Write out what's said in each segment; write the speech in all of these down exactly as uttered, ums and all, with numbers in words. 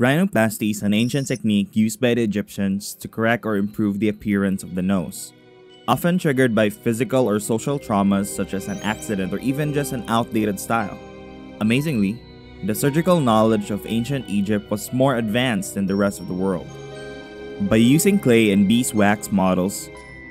Rhinoplasty is an ancient technique used by the Egyptians to correct or improve the appearance of the nose. Often triggered by physical or social traumas such as an accident or even just an outdated style. Amazingly, the surgical knowledge of ancient Egypt was more advanced than the rest of the world. By using clay and beeswax models,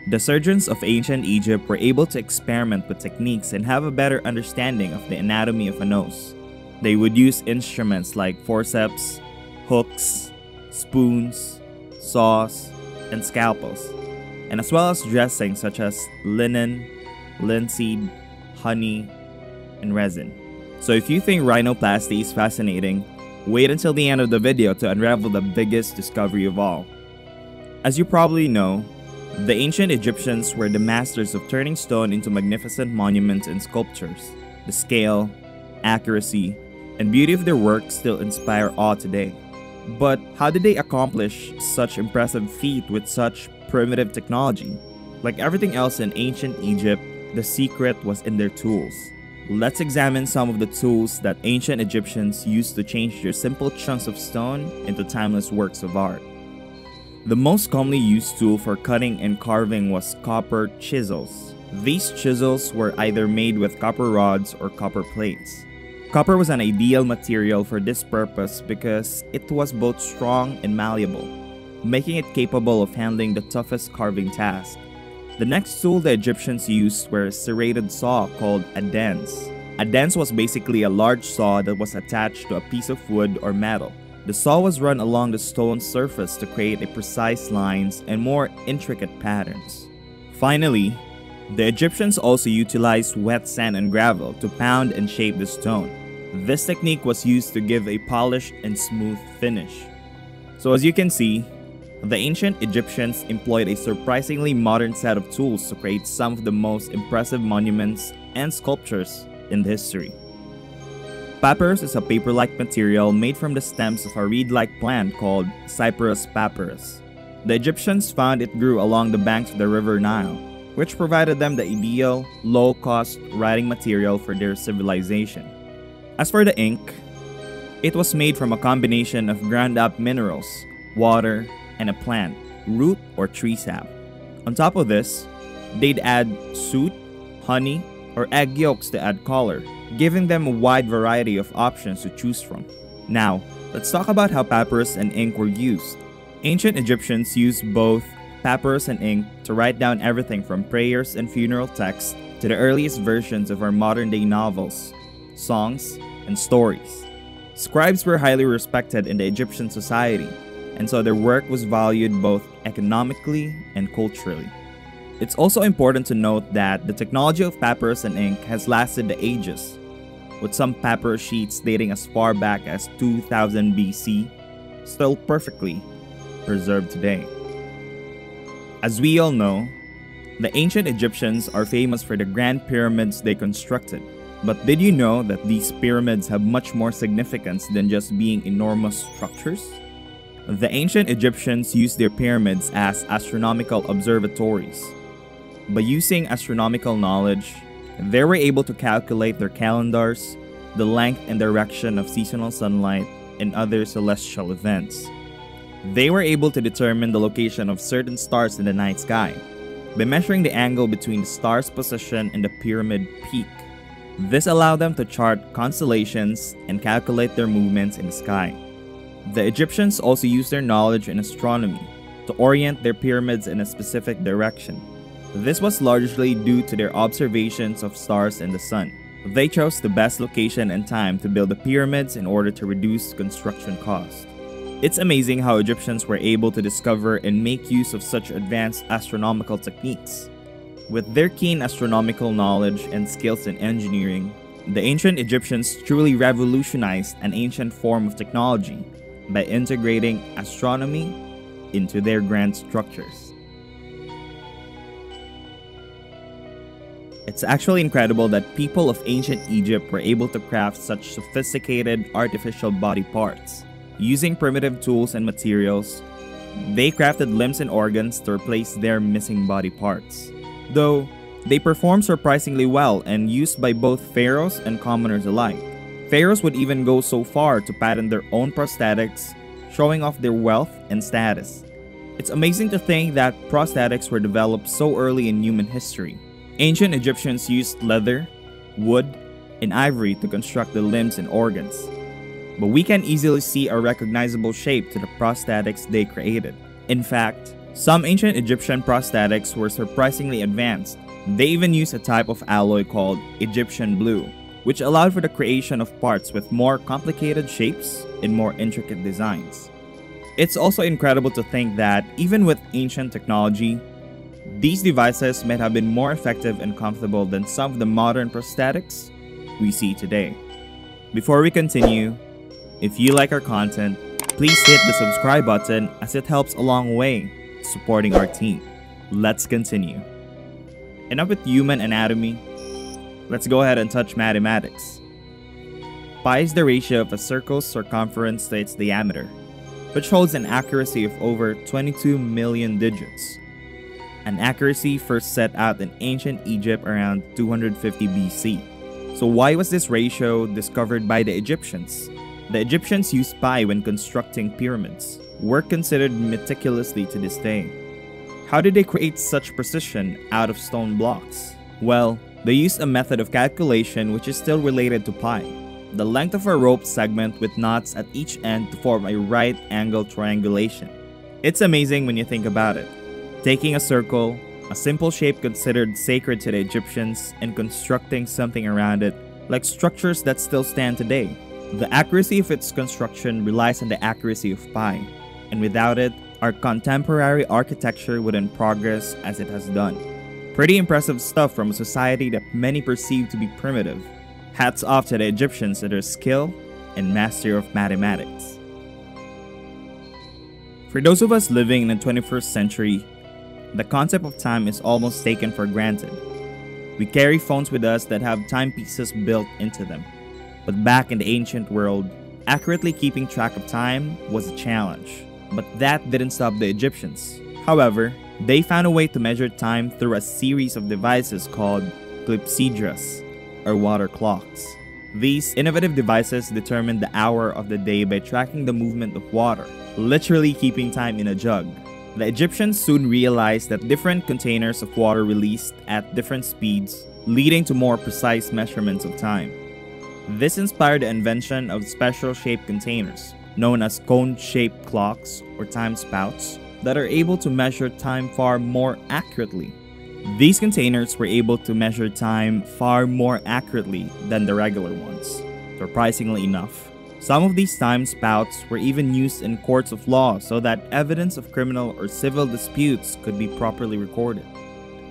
the surgeons of ancient Egypt were able to experiment with techniques and have a better understanding of the anatomy of a nose. They would use instruments like forceps, hooks, spoons, saws, and scalpels, and as well as dressings such as linen, linseed, honey, and resin. So if you think rhinoplasty is fascinating, wait until the end of the video to unravel the biggest discovery of all. As you probably know, the ancient Egyptians were the masters of turning stone into magnificent monuments and sculptures. The scale, accuracy, and beauty of their work still inspire awe today. But how did they accomplish such impressive feat with such primitive technology? Like everything else in ancient Egypt, the secret was in their tools. Let's examine some of the tools that ancient Egyptians used to change their simple chunks of stone into timeless works of art. The most commonly used tool for cutting and carving was copper chisels. These chisels were either made with copper rods or copper plates. Copper was an ideal material for this purpose because it was both strong and malleable, making it capable of handling the toughest carving task. The next tool the Egyptians used were a serrated saw called a dens. A dens was basically a large saw that was attached to a piece of wood or metal. The saw was run along the stone surface to create a precise lines and more intricate patterns. Finally, the Egyptians also utilized wet sand and gravel to pound and shape the stone. This technique was used to give a polished and smooth finish. So as you can see, the ancient Egyptians employed a surprisingly modern set of tools to create some of the most impressive monuments and sculptures in history. Papyrus is a paper-like material made from the stems of a reed-like plant called Cyperus papyrus. The Egyptians found it grew along the banks of the river Nile, which provided them the ideal, low-cost writing material for their civilization. As for the ink, it was made from a combination of ground-up minerals, water, and a plant, root or tree sap. On top of this, they'd add soot, honey, or egg yolks to add color, giving them a wide variety of options to choose from. Now, let's talk about how papyrus and ink were used. Ancient Egyptians used both papyrus and ink to write down everything from prayers and funeral texts to the earliest versions of our modern-day novels, songs, and stories. Scribes were highly respected in the Egyptian society, and so their work was valued both economically and culturally. It's also important to note that the technology of papyrus and ink has lasted the ages, with some papyrus sheets dating as far back as two thousand B C, still perfectly preserved today. As we all know, the ancient Egyptians are famous for the grand pyramids they constructed. But did you know that these pyramids have much more significance than just being enormous structures? The ancient Egyptians used their pyramids as astronomical observatories. By using astronomical knowledge, they were able to calculate their calendars, the length and direction of seasonal sunlight, and other celestial events. They were able to determine the location of certain stars in the night sky by measuring the angle between the star's position and the pyramid peak. This allowed them to chart constellations and calculate their movements in the sky. The Egyptians also used their knowledge in astronomy to orient their pyramids in a specific direction. This was largely due to their observations of stars and the sun. They chose the best location and time to build the pyramids in order to reduce construction costs. It's amazing how Egyptians were able to discover and make use of such advanced astronomical techniques. With their keen astronomical knowledge and skills in engineering, the ancient Egyptians truly revolutionized an ancient form of technology by integrating astronomy into their grand structures. It's actually incredible that people of ancient Egypt were able to craft such sophisticated artificial body parts. Using primitive tools and materials, they crafted limbs and organs to replace their missing body parts. Though, they performed surprisingly well and used by both pharaohs and commoners alike. Pharaohs would even go so far to patent their own prosthetics showing off their wealth and status. It's amazing to think that prosthetics were developed so early in human history. Ancient Egyptians used leather, wood, and ivory to construct the limbs and organs, but we can easily see a recognizable shape to the prosthetics they created. In fact, some ancient Egyptian prosthetics were surprisingly advanced. They even used a type of alloy called Egyptian blue, which allowed for the creation of parts with more complicated shapes and more intricate designs. It's also incredible to think that, even with ancient technology, these devices might have been more effective and comfortable than some of the modern prosthetics we see today. Before we continue, if you like our content, please hit the subscribe button as it helps a long way supporting our team. Let's continue. Enough with human anatomy. Let's go ahead and touch mathematics. Pi is the ratio of a circle's circumference to its diameter, which holds an accuracy of over twenty-two million digits, an accuracy first set out in ancient Egypt around two hundred fifty B C. So why was this ratio discovered by the Egyptians? The Egyptians used pi when constructing pyramids, were considered meticulously to this day. How did they create such precision out of stone blocks? Well, they used a method of calculation which is still related to pi. The length of a rope segment with knots at each end to form a right angle triangulation. It's amazing when you think about it. Taking a circle, a simple shape considered sacred to the Egyptians, and constructing something around it, like structures that still stand today. The accuracy of its construction relies on the accuracy of pi, and without it, our contemporary architecture wouldn't progress as it has done. Pretty impressive stuff from a society that many perceive to be primitive. Hats off to the Egyptians for their skill and mastery of mathematics. For those of us living in the twenty-first century, the concept of time is almost taken for granted. We carry phones with us that have timepieces built into them. But back in the ancient world, accurately keeping track of time was a challenge. But that didn't stop the Egyptians. However, they found a way to measure time through a series of devices called clepsydras, or water clocks. These innovative devices determined the hour of the day by tracking the movement of water, literally keeping time in a jug. The Egyptians soon realized that different containers of water released at different speeds, leading to more precise measurements of time. This inspired the invention of special shaped containers, known as cone-shaped clocks or time spouts, that are able to measure time far more accurately. These containers were able to measure time far more accurately than the regular ones. Surprisingly enough, some of these time spouts were even used in courts of law so that evidence of criminal or civil disputes could be properly recorded.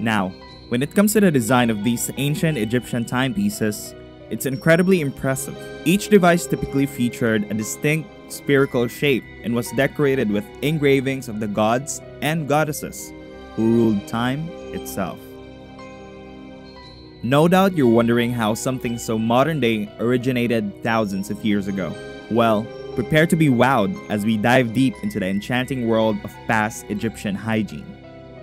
Now, when it comes to the design of these ancient Egyptian timepieces, it's incredibly impressive. Each device typically featured a distinct spherical shape and was decorated with engravings of the gods and goddesses who ruled time itself. No doubt you're wondering how something so modern day originated thousands of years ago. Well, prepare to be wowed as we dive deep into the enchanting world of past Egyptian hygiene.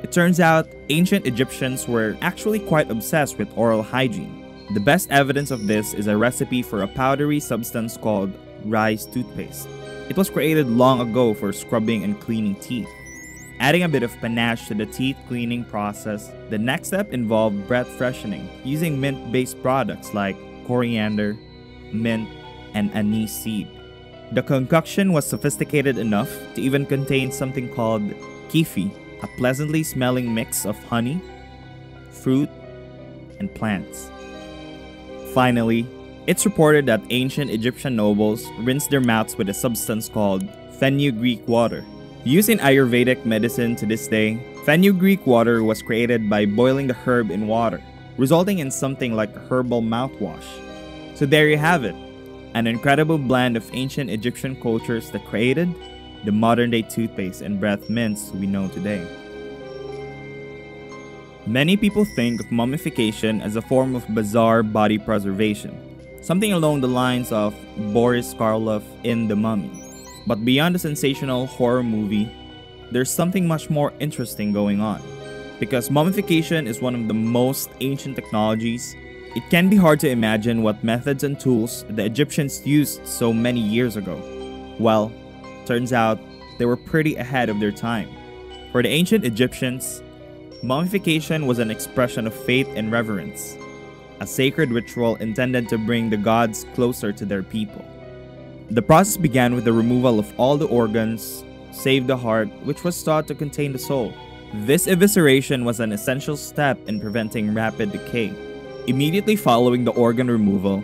It turns out ancient Egyptians were actually quite obsessed with oral hygiene. The best evidence of this is a recipe for a powdery substance called rice toothpaste. It was created long ago for scrubbing and cleaning teeth. Adding a bit of panache to the teeth cleaning process, the next step involved breath freshening using mint-based products like coriander, mint, and anise seed. The concoction was sophisticated enough to even contain something called kefi, a pleasantly smelling mix of honey, fruit, and plants. Finally, it's reported that ancient Egyptian nobles rinsed their mouths with a substance called fenugreek water. Used in Ayurvedic medicine to this day, fenugreek water was created by boiling the herb in water, resulting in something like a herbal mouthwash. So there you have it, an incredible blend of ancient Egyptian cultures that created the modern-day toothpaste and breath mints we know today. Many people think of mummification as a form of bizarre body preservation, something along the lines of Boris Karloff in The Mummy. But beyond the sensational horror movie, there's something much more interesting going on. Because mummification is one of the most ancient technologies, it can be hard to imagine what methods and tools the Egyptians used so many years ago. Well, Turns out, they were pretty ahead of their time. For the ancient Egyptians, mummification was an expression of faith and reverence, a sacred ritual intended to bring the gods closer to their people. The process began with the removal of all the organs, save the heart, which was thought to contain the soul. This evisceration was an essential step in preventing rapid decay. Immediately following the organ removal,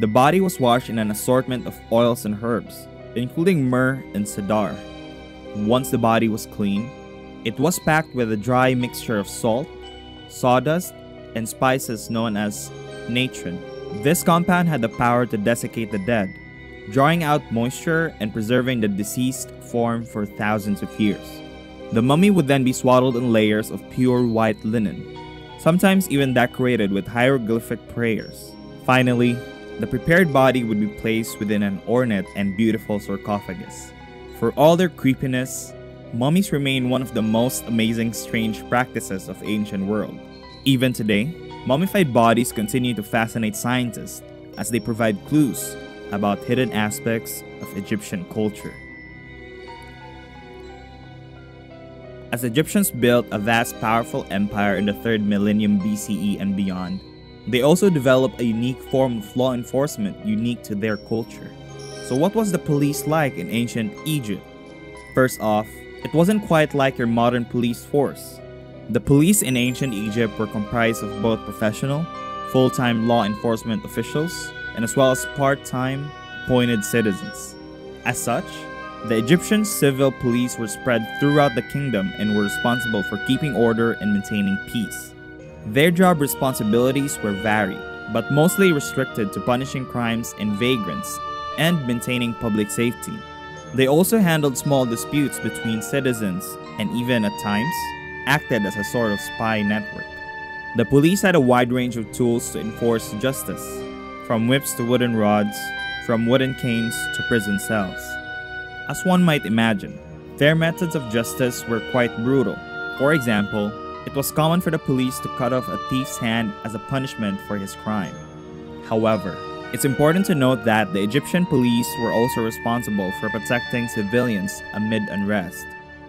the body was washed in an assortment of oils and herbs, including myrrh and cedar. Once the body was clean, it was packed with a dry mixture of salt, sawdust, and spices known as natron. This compound had the power to desiccate the dead, drawing out moisture and preserving the deceased form for thousands of years. The mummy would then be swaddled in layers of pure white linen, sometimes even decorated with hieroglyphic prayers. Finally, the prepared body would be placed within an ornate and beautiful sarcophagus. For all their creepiness, mummies remain one of the most amazing strange practices of the ancient world. Even today, mummified bodies continue to fascinate scientists as they provide clues about hidden aspects of Egyptian culture. As Egyptians built a vast, powerful empire in the third millennium B C E and beyond, they also developed a unique form of law enforcement unique to their culture. So what was the police like in ancient Egypt? First off, it wasn't quite like your modern police force. The police in ancient Egypt were comprised of both professional, full-time law enforcement officials, and as well as part-time, appointed citizens. As such, the Egyptian civil police were spread throughout the kingdom and were responsible for keeping order and maintaining peace. Their job responsibilities were varied, but mostly restricted to punishing crimes and vagrants and maintaining public safety. They also handled small disputes between citizens and even, at times, acted as a sort of spy network. The police had a wide range of tools to enforce justice, from whips to wooden rods, from wooden canes to prison cells. As one might imagine, their methods of justice were quite brutal. For example, it was common for the police to cut off a thief's hand as a punishment for his crime. However, it's important to note that the Egyptian police were also responsible for protecting civilians amid unrest.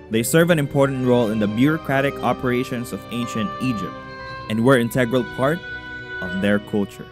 They serve an important role in the bureaucratic operations of ancient Egypt and were an integral part of their culture.